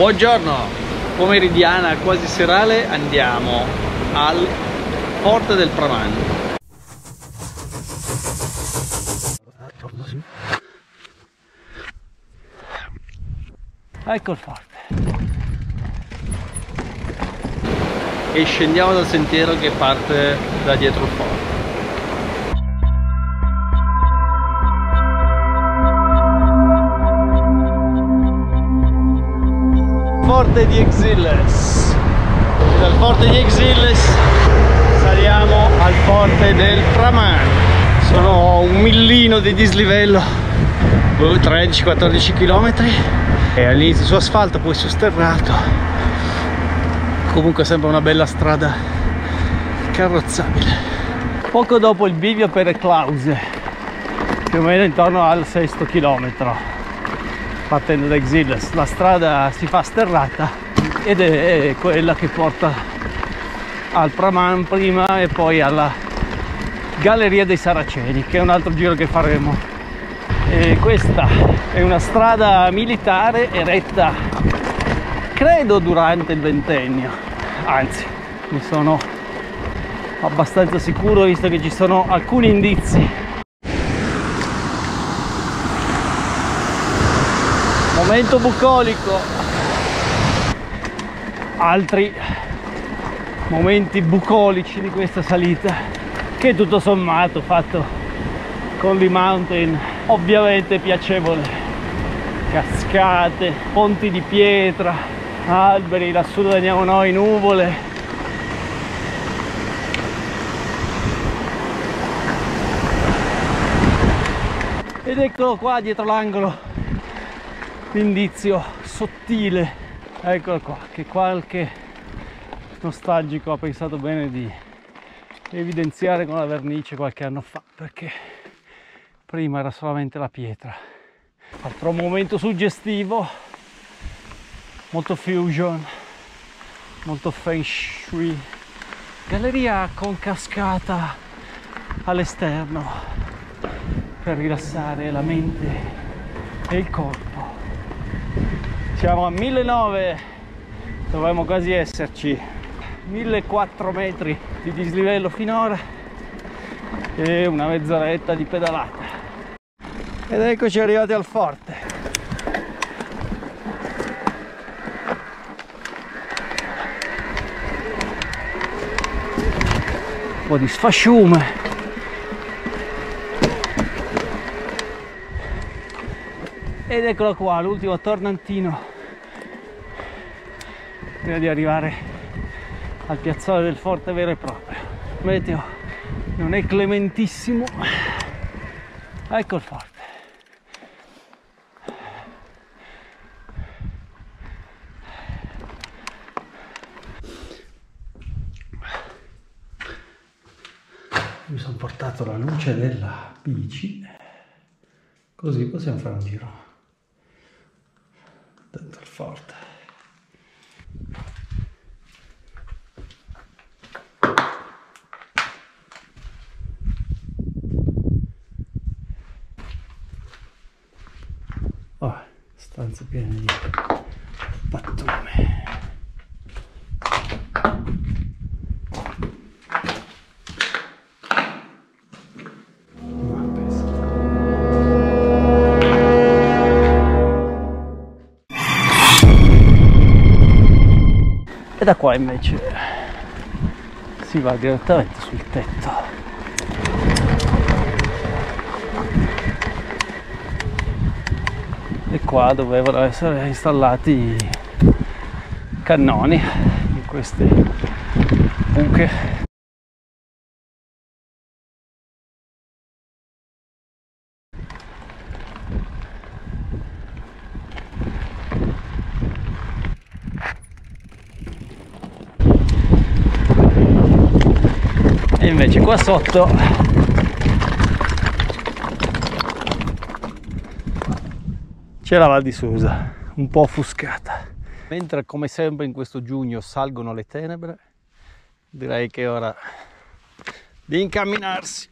Buongiorno, pomeridiana quasi serale, andiamo al Forte del Pramand. Ecco il forte. E scendiamo dal sentiero che parte da dietro il forte. Forte di Exilles. Dal forte di Exilles saliamo al forte del Pramand. Sono un millino di dislivello, 13-14 km, e all'inizio su asfalto, poi su sterrato. Comunque sembra una bella strada carrozzabile. Poco dopo il bivio per Eclause, più o meno intorno al sesto chilometro, partendo da Exilles, la strada si fa sterrata ed è quella che porta al Pramand prima e poi alla Galleria dei Saraceni, che è un altro giro che faremo. E questa è una strada militare eretta, credo, durante il ventennio, anzi ne sono abbastanza sicuro visto che ci sono alcuni indizi. Momento bucolico, altri momenti bucolici di questa salita, che tutto sommato, fatto con le mountain, ovviamente piacevole. Cascate, ponti di pietra, alberi, lassù dove andiamo noi, nuvole. Ed eccolo qua dietro l'angolo l'indizio sottile, eccolo qua, che qualche nostalgico ha pensato bene di evidenziare con la vernice qualche anno fa, perché prima era solamente la pietra. Altro momento suggestivo, molto fusion, molto feng shui. Galleria con cascata all'esterno per rilassare la mente e il corpo. Siamo a 1900, dovremmo quasi esserci, 1400 metri di dislivello finora e una mezz'oretta di pedalata. Ed eccoci arrivati al forte. Un po' di sfasciume. Ed eccolo qua, l'ultimo tornantino prima di arrivare al piazzale del forte vero e proprio. Meteo non è clementissimo. Ecco il forte. Mi sono portato la luce della bici, così possiamo fare un giro dentro il forte. Oh, stanze piene di pattume. E da qua invece si va direttamente sul tetto. E qua dovevano essere installati cannoni in queste buche. E invece qua sotto c'è la Val di Susa, un po' offuscata. Mentre come sempre in questo giugno salgono le tenebre, direi che è ora di incamminarsi.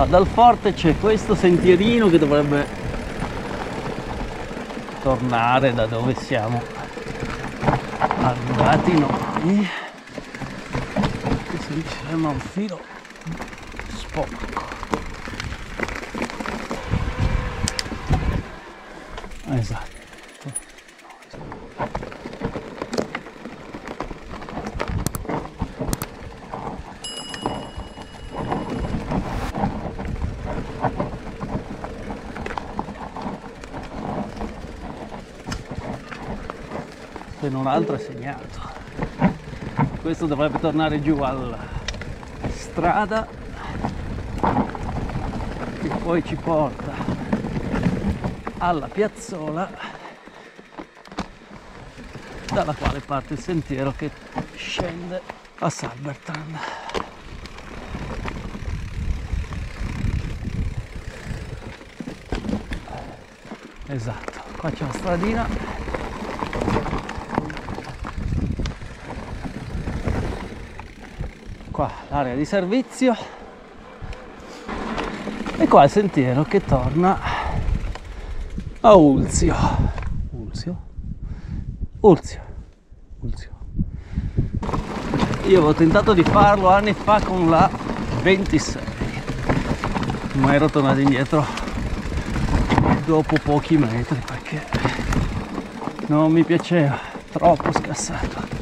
Allora, dal forte c'è questo sentierino che dovrebbe tornare da dove siamo arrivati noi. Se riusciremo a un filo sporco. Esatto. Se non altro è segnato. Questo dovrebbe tornare giù alla strada che poi ci porta alla piazzola dalla quale parte il sentiero che scende a Salbertrand. Esatto, qua c'è una stradina. Qua l'area di servizio e qua il sentiero che torna a Ulzio. Ulzio. Io avevo tentato di farlo anni fa con la 26, ma ero tornato indietro dopo pochi metri perché non mi piaceva, troppo scassato.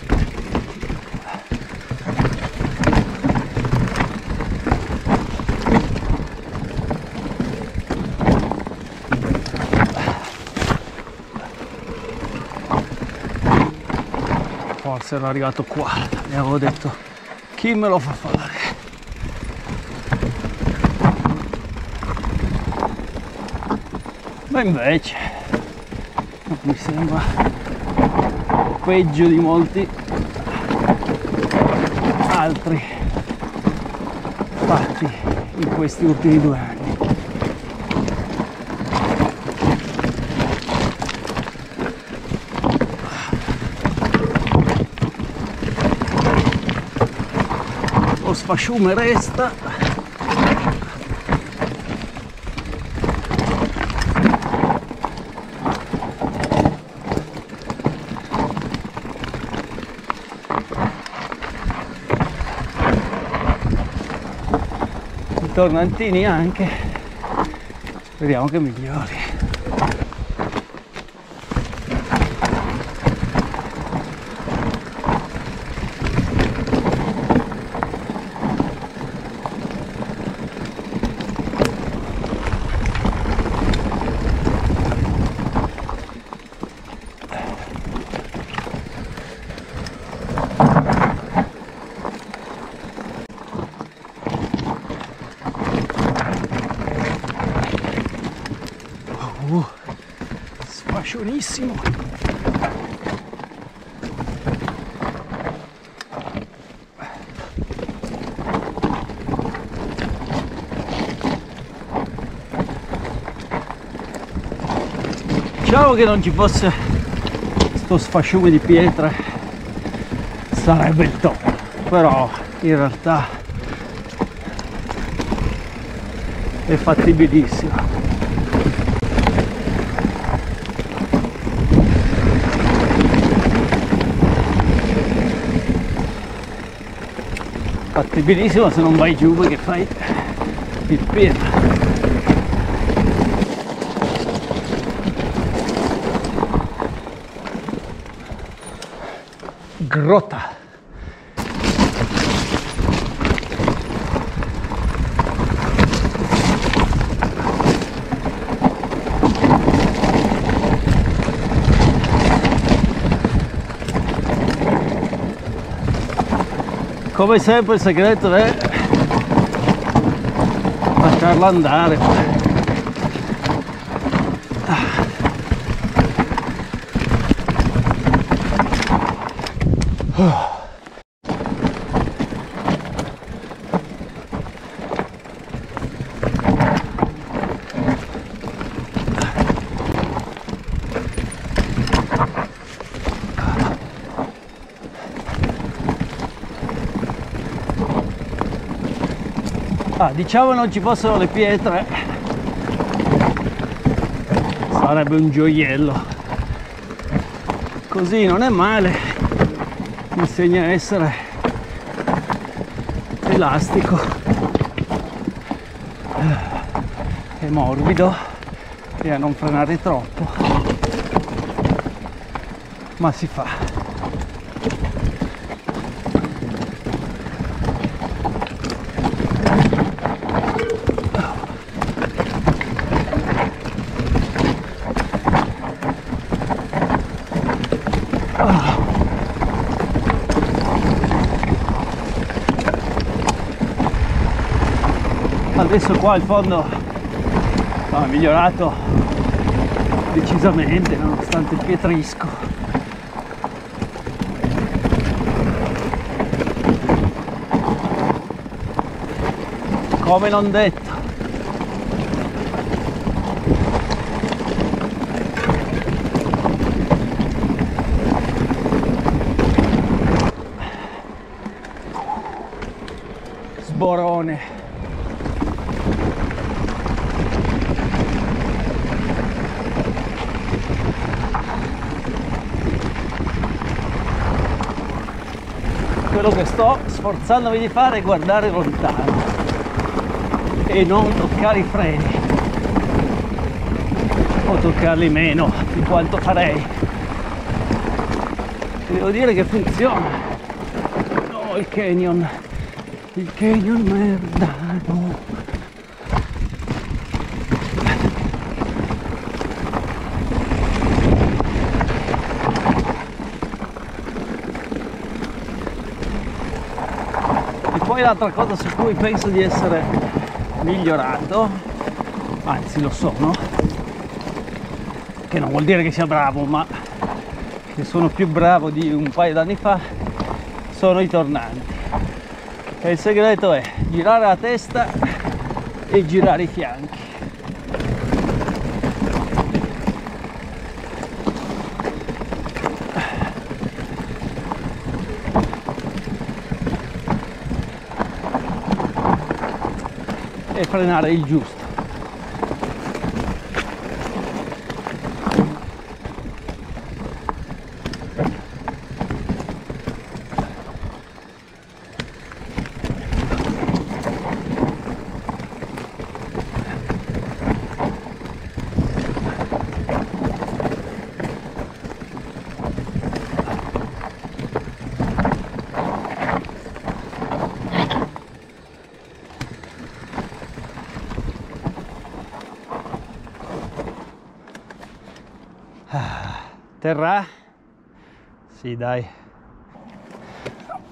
Forse ero arrivato qua, mi avevo detto chi me lo fa fare. Ma invece mi sembra peggio di molti altri fatti in questi ultimi 2 anni. Fasciume resta, i tornantini anche, vediamo che migliori. Buonissimo. Diciamo che non ci fosse sto sfasciume di pietre sarebbe il top, però in realtà è fattibilissimo. Fattibilissimo se non vai giù perché fai il pietra. Grotta. Come sempre il segreto è lasciarla andare. Ah, diciamo non ci fossero le pietre, sarebbe un gioiello. Così non è male, insegna a essere elastico e morbido e a non frenare troppo, ma si fa. Adesso qua il fondo è migliorato decisamente, nonostante il pietrisco. Come non detto. Sborone. Quello che sto sforzandomi di fare è guardare lontano e non toccare i freni, o toccarli meno di quanto farei. E devo dire che funziona. No, il canyon merdano. Poi l'altra cosa su cui penso di essere migliorato, anzi lo sono, che non vuol dire che sia bravo, ma che sono più bravo di un paio d'anni fa, sono i tornanti. E il segreto è girare la testa e girare i fianchi. E frenare il giusto. Terra? Sì, dai.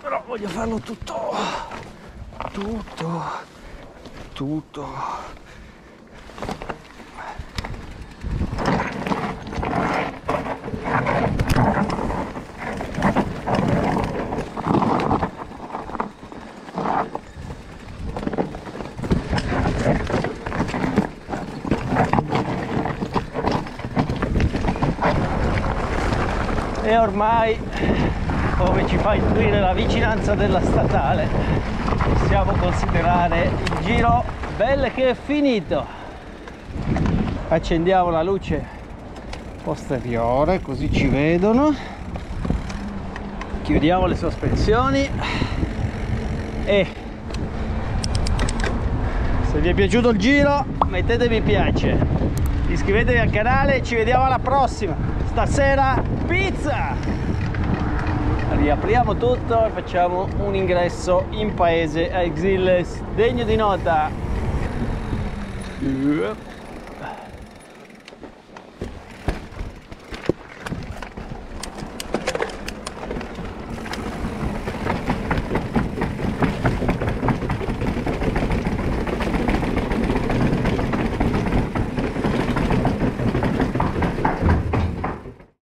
Però voglio farlo tutto. E ormai, come ci fa intuire la vicinanza della statale, possiamo considerare il giro bel che è finito. Accendiamo la luce posteriore così ci vedono, chiudiamo le sospensioni e se vi è piaciuto il giro mettete mi piace, iscrivetevi al canale e ci vediamo alla prossima. Stasera pizza! Riapriamo tutto e facciamo un ingresso in paese a Exilles degno di nota.